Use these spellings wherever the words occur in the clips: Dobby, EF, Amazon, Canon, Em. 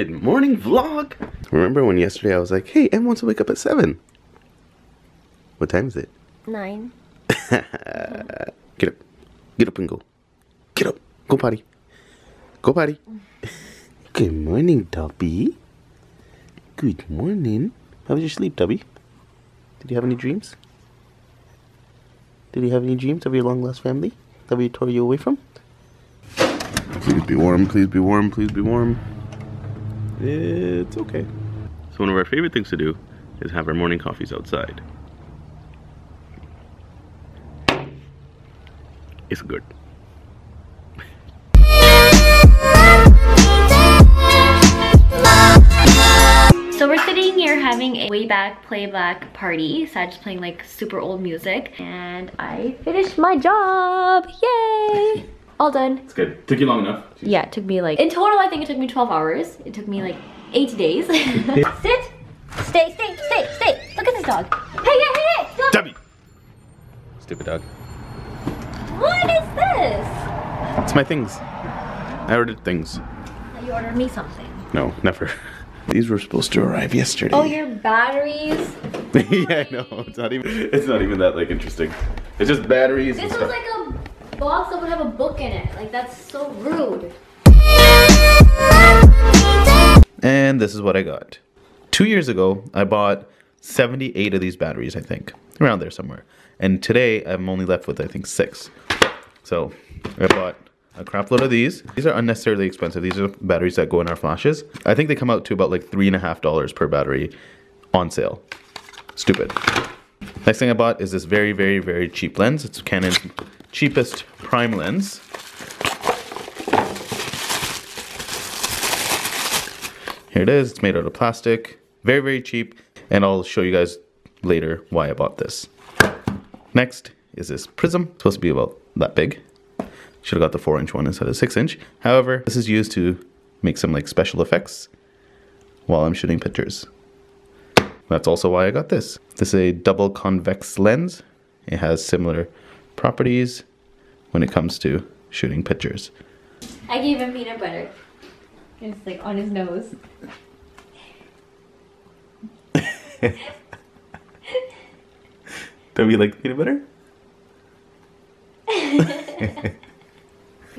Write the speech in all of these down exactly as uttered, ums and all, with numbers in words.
Good morning vlog. Remember when yesterday I was like, hey, Em wants to wake up at seven. What time is it? Nine. Mm-hmm. Get up. Get up and go. Get up. Go potty. Go potty. Good morning, Dobby. Good morning. How was your sleep, Dobby? Did you have any dreams? Did you have any dreams of your long lost family that we tore you away from? Please be warm, please be warm, please be warm. It's okay. So one of our favorite things to do is have our morning coffees outside. It's good. So we're sitting here having a way back playback party. So I'm just playing like super old music. And I finished my job. Yay! All done. It's good. Took you long enough. Jeez. Yeah, it took me like, in total I think it took me twelve hours. It took me like eight days. Sit! Stay, stay, stay, stay! Look at this dog! Hey, hey, hey, hey! Stop. Dummy! Stupid dog. What is this? It's my things. I ordered things. You ordered me something. No, never. These were supposed to arrive yesterday. Oh, your batteries. Yeah, I know. It's not even. It's not even that like interesting. It's just batteries. This and was stuff. Like a box that would have a book in it. Like that's so rude. And this is what I got. Two years ago, I bought seventy-eight of these batteries. I think around there somewhere. And today, I'm only left with I think six. So I bought a crap load of these. These are unnecessarily expensive. These are batteries that go in our flashes. I think they come out to about like three and a half dollars per battery on sale. Stupid. Next thing I bought is this very, very, very cheap lens. It's Canon's cheapest prime lens. Here it is. It's made out of plastic. Very, very cheap. And I'll show you guys later why I bought this. Next is this prism. It's supposed to be about that big. Should have got the four inch one instead of six inch. However, this is used to make some like special effects while I'm shooting pictures. That's also why I got this. This is a double convex lens. It has similar properties when it comes to shooting pictures. I gave him peanut butter. It's like on his nose. Don't you like peanut butter? You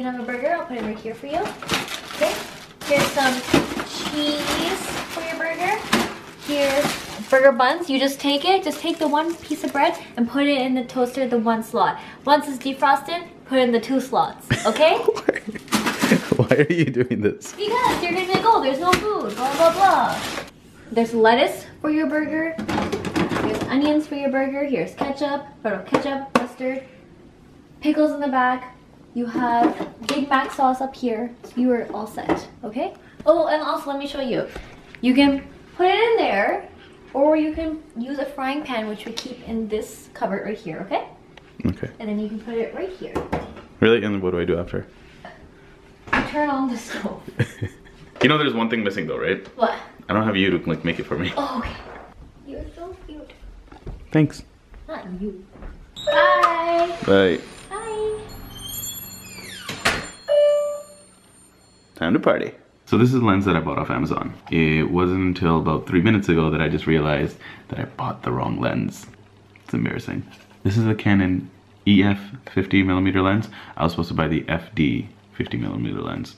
can have a burger, I'll put it right here for you. Okay, here's some cheese for your burger. Here's burger buns. You just take it, just take the one piece of bread and put it in the toaster, the one slot. Once it's defrosted, put it in the two slots, okay? Why are you doing this? Because you're gonna be like, oh, there's no food, blah, blah, blah. There's lettuce for your burger. There's onions for your burger. Here's ketchup, photo ketchup, mustard, pickles in the back. You have Big Mac sauce up here. You are all set, okay? Oh, and also let me show you. You can put it in there, or you can use a frying pan, which we keep in this cupboard right here, okay? Okay. And then you can put it right here. Really? And what do I do after? You turn on the stove. You know there's one thing missing though, right? What? I don't have you to like make it for me. Oh, okay. You're so cute. Thanks. Not you. Bye. Bye. Time to party. So this is a lens that I bought off Amazon. It wasn't until about three minutes ago that I just realized that I bought the wrong lens. It's embarrassing. This is a Canon E F fifty millimeter lens. I was supposed to buy the F D fifty millimeter lens.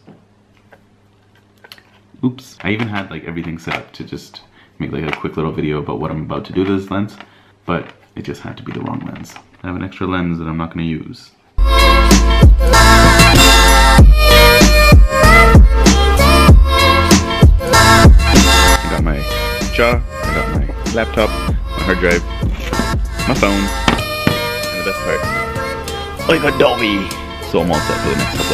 Oops. I even had like everything set up to just make like a quick little video about what I'm about to do to this lens, but it just had to be the wrong lens. I have an extra lens that I'm not gonna use. I got my laptop, my hard drive, my phone, and the best part, I got Dobby! So I'm all set for the next couple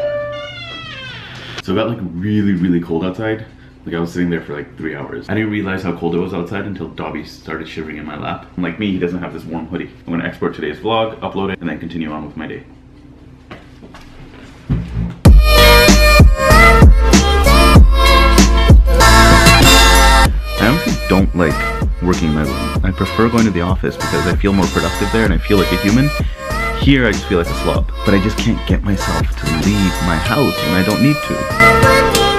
hours. So it got like really, really cold outside. Like I was sitting there for like three hours. I didn't realize how cold it was outside until Dobby started shivering in my lap. And like me, he doesn't have this warm hoodie. I'm gonna export today's vlog, upload it, and then continue on with my day. Don't like working in my room. I prefer going to the office because I feel more productive there and I feel like a human. Here I just feel like a slob, but I just can't get myself to leave my house, and I don't need to.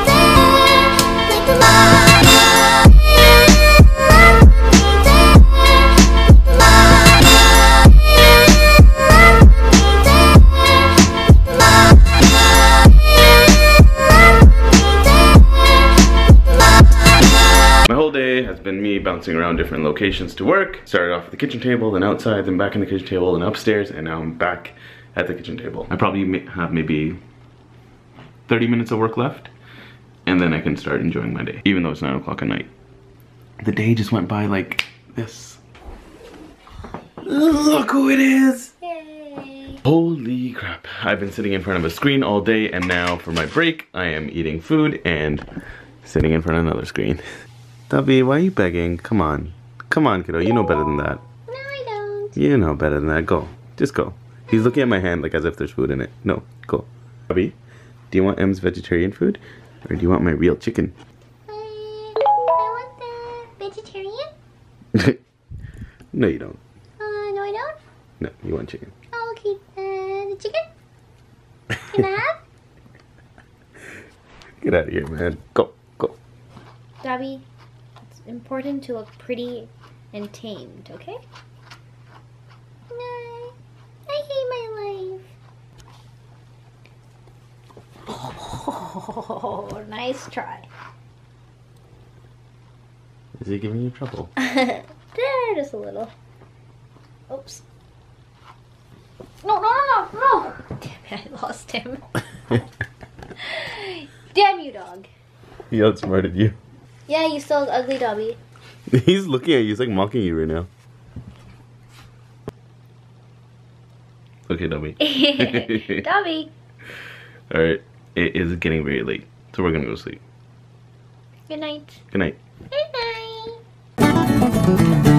My whole day has been me bouncing around different locations to work. Started off at the kitchen table, then outside, then back in the kitchen table, then upstairs, and now I'm back at the kitchen table. I probably have maybe thirty minutes of work left, and then I can start enjoying my day, even though it's nine o'clock at night. The day just went by like this. Look who it is! Yay. Holy crap. I've been sitting in front of a screen all day, and now for my break, I am eating food and sitting in front of another screen. Dobby, why are you begging? Come on. Come on, kiddo. You know better than that. No, I don't. You know better than that. Go. Just go. He's looking at my hand like as if there's food in it. No. Go. Dobby, do you want Em's vegetarian food? Or do you want my real chicken? I, I want the vegetarian. No, you don't. Uh, no, I don't? No, you want chicken. Oh, okay. Uh, the chicken? Can I have? Get out of here, man. Go. Go. Dobby. Important to look pretty and tamed, okay? No, I hate my life. Oh, nice try. Is he giving you trouble? There, just a little. Oops. No, no, no, no! Damn it, I lost him. Damn you, dog. He outsmarted you. Yeah, you still ugly, Dobby. He's looking at you. He's like mocking you right now. Okay, Dobby. Dobby. All right. It is getting very late, so we're gonna go to sleep. Good night. Good night. Good night.